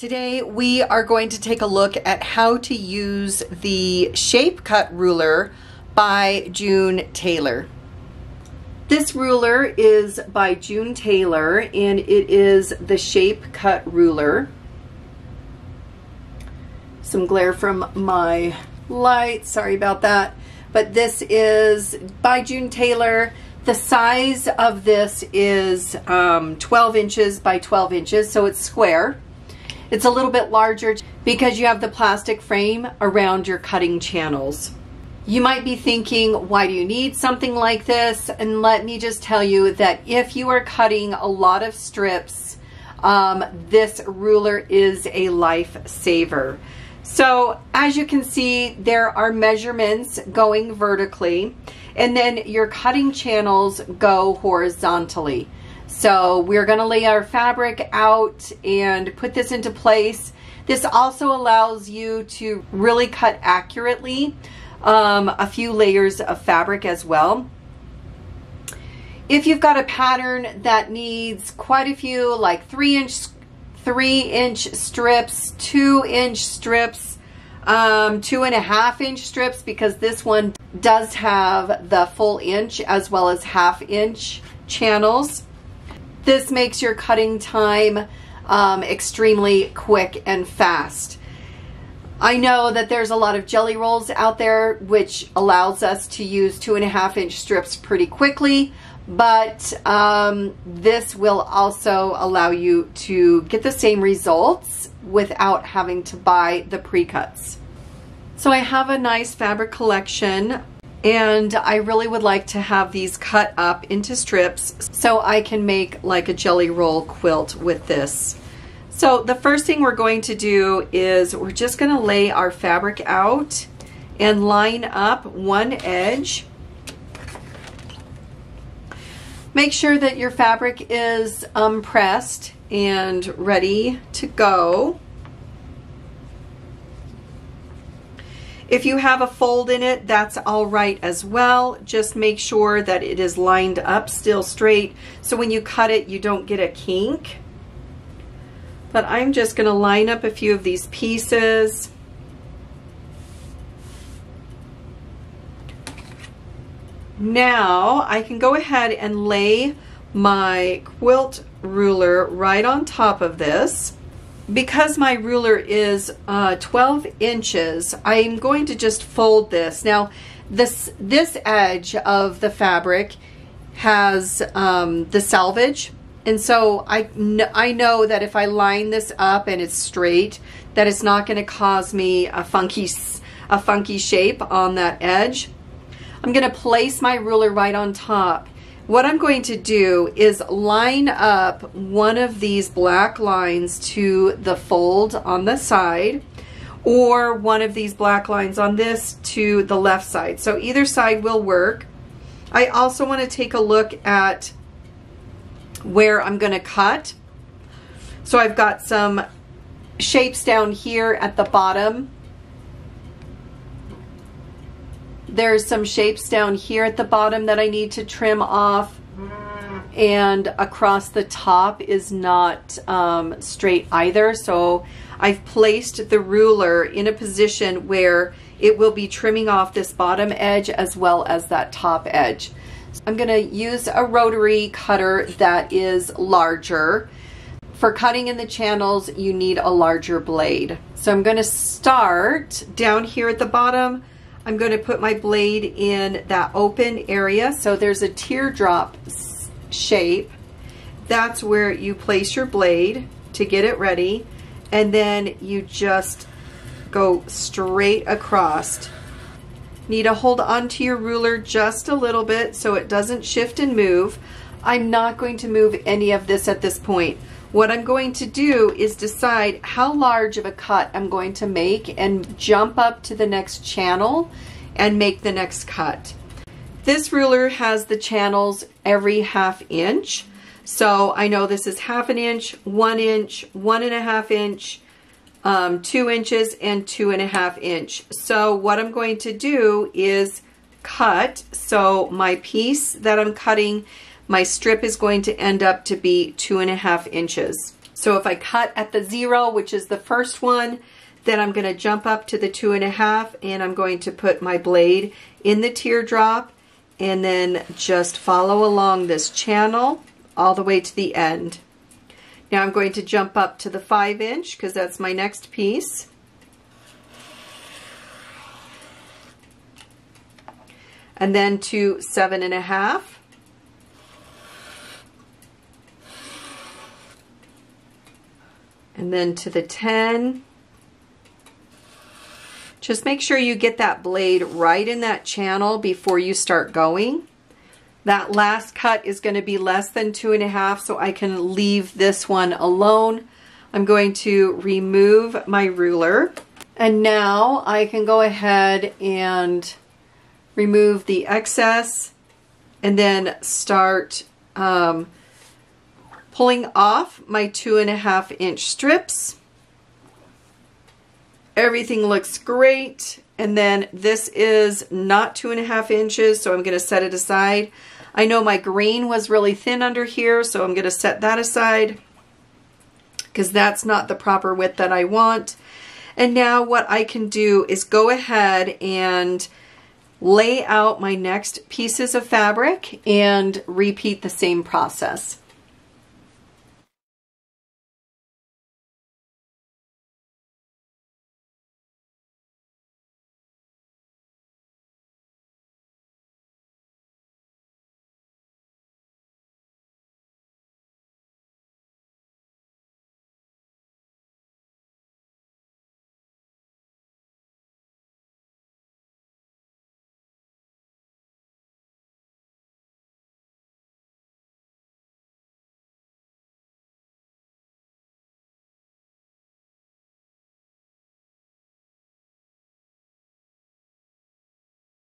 Today we are going to take a look at how to use the Shape Cut Ruler by June Tailor. This ruler is by June Tailor and it is the Shape Cut Ruler. Some glare from my light, sorry about that. But this is by June Tailor. The size of this is 12 inches by 12 inches, so it's square. It's a little bit larger because you have the plastic frame around your cutting channels. You might be thinking, why do you need something like this? And let me just tell you that if you are cutting a lot of strips, this ruler is a lifesaver. So as you can see, there are measurements going vertically, and then your cutting channels go horizontally. So we're going to lay our fabric out and put this into place. This also allows you to really cut accurately a few layers of fabric as well. If you've got a pattern that needs quite a few, like 3-inch strips, 2-inch strips, 2.5-inch strips, because this one does have the full inch as well as half-inch channels. This makes your cutting time extremely quick and fast. I know that there's a lot of jelly rolls out there which allows us to use 2.5-inch strips pretty quickly, but this will also allow you to get the same results without having to buy the pre-cuts. So I have a nice fabric collection, and I really would like to have these cut up into strips so I can make like a jelly roll quilt with this. So the first thing we're going to do is we're just going to lay our fabric out and line up one edge. Make sure that your fabric is pressed and ready to go. If you have a fold in it, that's all right as well. Just make sure that it is lined up still straight, so when you cut it, you don't get a kink. But I'm just going to line up a few of these pieces. Now I can go ahead and lay my quilt ruler right on top of this. Because my ruler is 12 inches, I'm going to just fold this. Now, this edge of the fabric has the selvage, and so I know that if I line this up and it's straight, that it's not going to cause me a funky shape on that edge. I'm going to place my ruler right on top. What I'm going to do is line up one of these black lines to the fold on the side, or one of these black lines on this to the left side. So either side will work. I also want to take a look at where I'm going to cut. So I've got some shapes down here at the bottom. There's some shapes down here at the bottom that I need to trim off, and across the top is not straight either. So I've placed the ruler in a position where it will be trimming off this bottom edge as well as that top edge. I'm going to use a rotary cutter that is larger. For cutting in the channels, you need a larger blade. So I'm going to start down here at the bottom. I'm going to put my blade in that open area. So there's a teardrop shape. That's where you place your blade to get it ready. And then you just go straight across. Need to hold onto your ruler just a little bit so it doesn't shift and move. I'm not going to move any of this at this point. What I'm going to do is decide how large of a cut I'm going to make and jump up to the next channel and make the next cut. This ruler has the channels every ½ inch. So I know this is ½ inch, 1 inch, 1.5 inch, 2 inches, and 2.5 inch. So what I'm going to do is cut. So my piece that I'm cutting, my strip is going to end up to be 2.5 inches. So if I cut at the 0, which is the first one, then I'm going to jump up to the 2.5, and I'm going to put my blade in the teardrop and then just follow along this channel all the way to the end. Now I'm going to jump up to the 5-inch because that's my next piece. And then to 7.5. And then to the 10. Just make sure you get that blade right in that channel before you start going. That last cut is going to be less than 2.5, so I can leave this one alone. I'm going to remove my ruler. And now I can go ahead and remove the excess and then start pulling off my 2.5-inch strips. Everything looks great. And then this is not 2.5 inches, so I'm going to set it aside. I know my green was really thin under here, so I'm going to set that aside because that's not the proper width that I want. And now what I can do is go ahead and lay out my next pieces of fabric and repeat the same process.